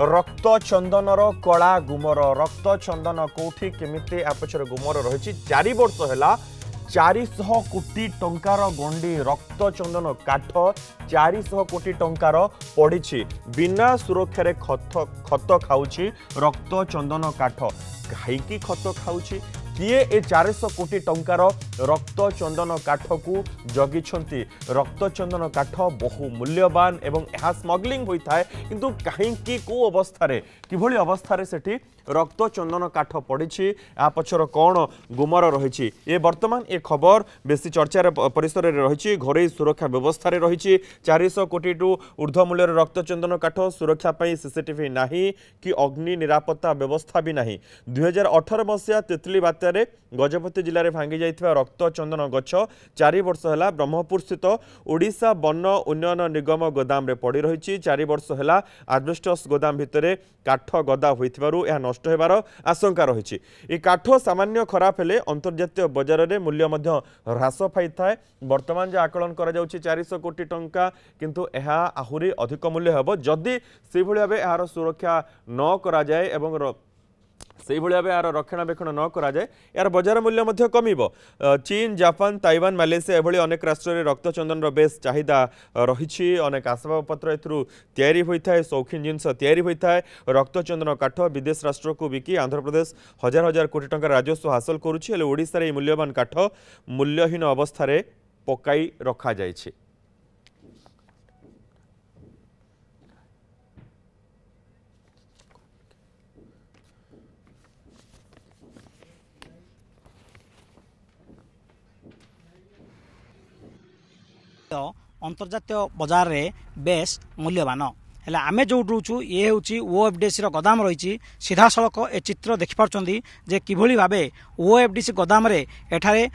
रक्त चंदन कला गुमर रक्त चंदन कौटी केमी आपचर गुमर रही चार वर्ष है 400 कोटी टंकार गंडी रक्त चंदन काठ 400 कोटी टंकार पड़ी बिना सुरक्षा खत खत खाऊँ रक्त चंदन काठ कहीं खत खाऊँ किए ए 400 कोटी टंकार रक्त चंदन काठ को जगिछंती। रक्त चंदन काठ बहु मूल्यवान एवं यह स्मगलिंग होता है किंतु कहीं को अवस्था किभली अवस्था सेठी रक्त चंदन काठ पड़ी आ पछर कौन गुमर रही ए बर्तमान ए खबर बेसी चर्चार परिसर रही घर सुरक्षा व्यवस्था रही 400 कोटी ऊर्ध्व मूल्य रक्त चंदन काठ सुरक्षा पर सीसीटीवी ना कि अग्नि निरापत्ता व्यवस्था भी ना 2018 मसीहा तितली बात्यारे गजपति जिले में भांगी जाइथिबा रक्त चंदन गछ 4 वर्ष है ब्रह्मपुर स्थित ओडिशा वन उन्नयन निगम गोदाम रे पड़ी रही 4 वर्ष है एस्बेस्टस गोदाम भितर काठ गदा होइथिबारु नष्ट होबार आशंका रही। ए काठ सामान्य खराब हेले अंतर्जातीय बजार में मूल्य ह्रास पाई थाए बर्तमान जो आकलन करा जाउछि 400 कोटी टंका किंतु एहा आहुरी अधिक मूल्य हेबो जदि से भली भाबे एहार सुरक्षा न करा जाए एवं से भाव यार रक्षणाबेक्षण न करा जाए यार बजार मूल्य कमिब। चीन जापान ताइवान मालेसिया एभली अनेक राष्ट्र में रक्त चंदन बेस चाहिदा रही अनेक आसबाबपत्र एथुरु तैयारी होता है शौखीन जिनस तैयारी होता है। रक्त चंदन काठ विदेश राष्ट्र को बिकी आंध्र प्रदेश हजार हजार कोटी टंका राजस्व हासिल करुछि हेले ओडिसा रे मूल्यवान काठ मूल्यहीन अवस्था रे पकाई रखा जायछि। अंतर्जातीय बजार रे बेस मूल्यवान हेल्ला आम जो रोचु ये हूँ ओएफडीसी गोदाम रही सीधा सड़क ए चित्र देखिपारे जे किभली भावे ओएफडीसी गोदाम रे एठारे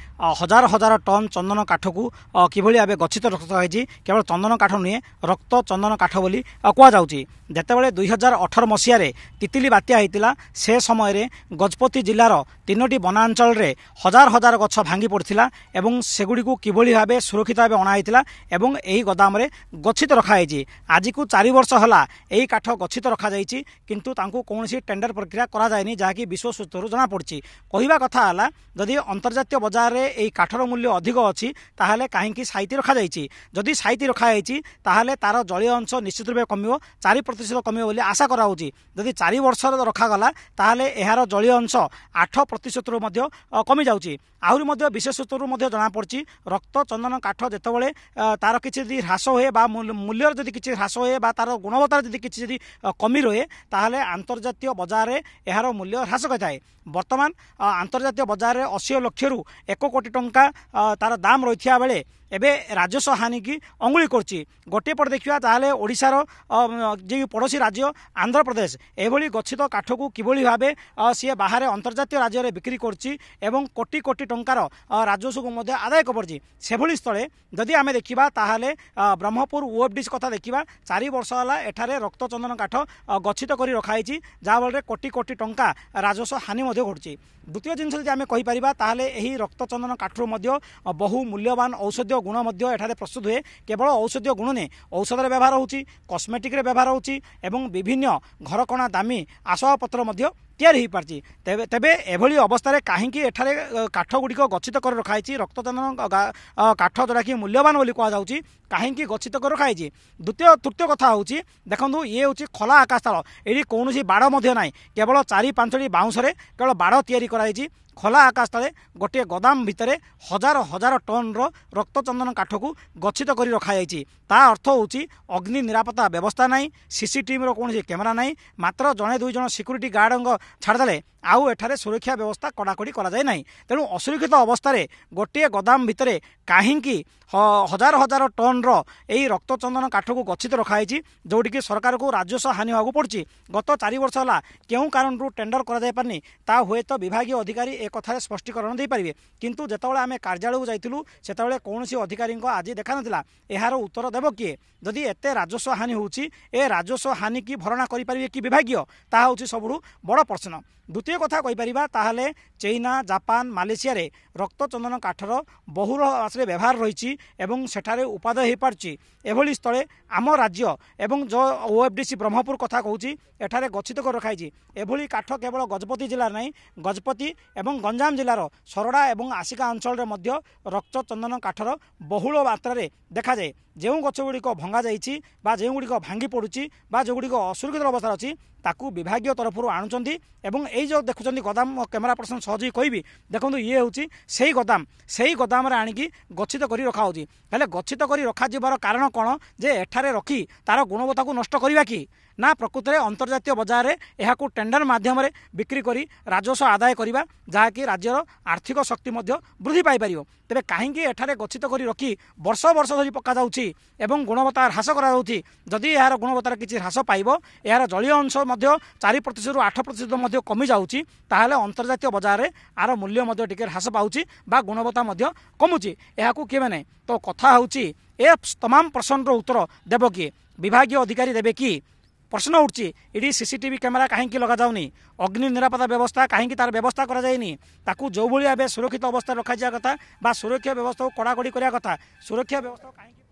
हजार हजार टन चंदन काठ को किभली भावे गच्छित रखाई केवल चंदन काठ नुहे रक्त चंदन काठ बोली कहुची। जितेबाला 2018 मसीह तितली बात्या होता से समय गजपति जिलार 3टी वनांचल में हजार हजार गछ भांगी पड़ता और सेगुड़ी किभली भाव सुरक्षित भाव अणाई एवं यही गोदाम गच्छित रखाई आज को 4 वर्ष हला यही काठ गच्छित रखा जाइए किंतु तांको कौन सी टेंडर प्रक्रिया करा जायनी जहाँकि विश्व सूत्र जनापड़ी कहवा कथा है जदि अंतर्जातीय बजार में यही काठर मूल्य अधिक अच्छी ताहले कहीं साइती रखा जाइए जदि साइती रखाई ताहले तार जलीय अंश निश्चित रूप कमियो 4% कमियो बोली आशा करा होची। जदि 4 वर्ष रखागला ताहले एहार जलीय अंश 8% रु मध्य कमी जाउची। आहुरी मध्य विशेष सूत्र मध्य जनापड़ी रक्त चंदन काठ जेतबळे तार किछि ह्रास होए बा मूल्यर जदि किछि ह्रास होए बा तार गुणवत्ता जदि किछि कमी रहे ताहले आंतर्जातीय बजार में एहार मूल्य ह्रास होता है। बर्तमान आंतर्जातीय बजार में 80 लक्ष रु 1 कोटी टंका तार दाम रही था बेले एवं राजस्व हानि की अंगुली कर गोटे पट देखा ताहले ओडिशार जी पड़ोसी राज्य आंध्र प्रदेश एभली गच्छित काठ को किभली भावे सी बाहर अंतर्जातीय राज्य में बिक्री करछि एवं कोटी कोटी टंकार राजस्व को मध्य आदाय करछि। सेभली स्थले जदि आमे देखिबा ताहले ब्रह्मपुर ओएफडीसी कथा देखिबा 4 वर्ष होला एठारे रक्त चंदन काठ गच्छित करी रखाई जहाँफल कोटी कोटी टंका राजस्व हानि मध्य घटछि। द्वितीय जिनस जदि आमे कहि परिबा ताहले एही रक्त चंदन काठरो मध्य बहु मूल्यवान औषधीय गुण मध्य प्रस्तुत हुए केवल औषधीय गुण ने औषध व्यवहार होची कस्मेटिक व्यवहार होची एवं विभिन्न घरकणा दामी आसवाबपत्र मध्य तैयारी हो पार्टी तेरे तेरे अवस्था कहीं काठ गुड़िक गच्छित कर रखाई रक्त चंदन काठ जोटा कि मूल्यवान बोली कहुच्ची कहीं गच्छित कर रखाई। तृतीय कथा हूँ देखो ये हूँ खोला आकाश ताल ये कौन बाड़ ना केवल 4-5टी बाउंस केवल बाड़ या खोला आकाश तले गोटे गोदाम भितर हजार हजार टन रक्त चंदन काठ को गच्छित कर रखाई ता अर्थ होची अग्नि निरापत्ता व्यवस्था ना सीसीटीवी रो कोनसी कैमरा ना मात्र जने दुई जन सिक्यूरीटी गार्ड छाड़देले आउ एठारे सुरक्षा व्यवस्था कड़ाकड़ी कराए ना तेणु असुरक्षित अवस्था गोटे गोदाम भितर कहीं हजार हजार टन रही रक्त चंदन काठ को गच्छित रखाई जोटिकी सरकार को राजस्व हानि होगा पड़ी। गत 4 वर्ष है क्यों कारण टेंडर कराई ता हुए तो विभागीय अधिकारी एक कथा स्पष्टीकरण दे पारे किंतु जितेबाला आम कार्यालय जाइलु से कौन अधिकारी आज देखा ना यार उत्तर देव किए जदि एत राजस्व हानि होची ए राजस्व हानि की भरणा करें कि विभागीय ताऊँ सबुठ बड़ प्रश्न। द्वितीय कथा कहीपर ताहले चाइना जापान मलेशिया रे रक्त चंदन काठर बहुल आश्रे व्यवहार रही सेठारे उपादेय हो पार्ची एभली स्थले आम राज्य एवं जो ओएफडीसी ब्रह्मपुर कथा कहूँ एठारे गच्छित कर रखाई एभली काठ केवल गजपति जिलार ना गजपति एवं गंजाम जिलार सरडा एवं आशिका अंचल रे मध्य रक्त चंदन काठर बहुल मात्रा देखा जाए जो गछगुड़िक भंगा जाइए जोगुड़िक भांगी पड़ुची जोगुड़िक असुरक्षित अवस्था अच्छी ताकू विभाग तरफ आणुंच एवं यो देखुं गोदाम कैमेरा पर्सन सहजी कह देखो ये हूँ से गोदाम आणिकी गच्छित कर रखा हेल्ले गच्छित कर रखा जीवार कारण कौन जे एठारे रखी तार गुणवत्ता को नष्ट करवा कि ना प्रकृत में अंतर्जातीय बजार में यह टेंडर मध्यम बिक्री करी राजस्व आदाय करवा जहाँकि राज्यर आर्थिक शक्ति वृद्धि पाईपर तेरे कहीं एठारे गच्छित कर रखी वर्ष वर्ष धरी पक्का एवं गुणवत्ता ह्रास करी यार गुणवत्तार किसी ह्रास पाइब यार जलीय अंश 4% 8% कमी जाऊँगी ताहले अंतर्जातीय बजार में आर मूल्य टिके ह्रास पाऊँगी बा गुणवत्ता कमुची या किए मैंने तो कथा होची ए तमाम प्रश्नर उत्तर देव किए विभागीय अधिकारी देवे कि प्रश्न उठची ये सीसीटीवी कैमेरा कहीं लग जाऊनी अग्नि निरापदा व्यवस्था कहीं तार व्यवस्था करा जाइनी ताकू जो भाई सुरक्षित अवस्था रखा कथा बा सुरक्षा व्यवस्था को कड़ाकड़ी करा कथा सुरक्षा व्यवस्था कहीं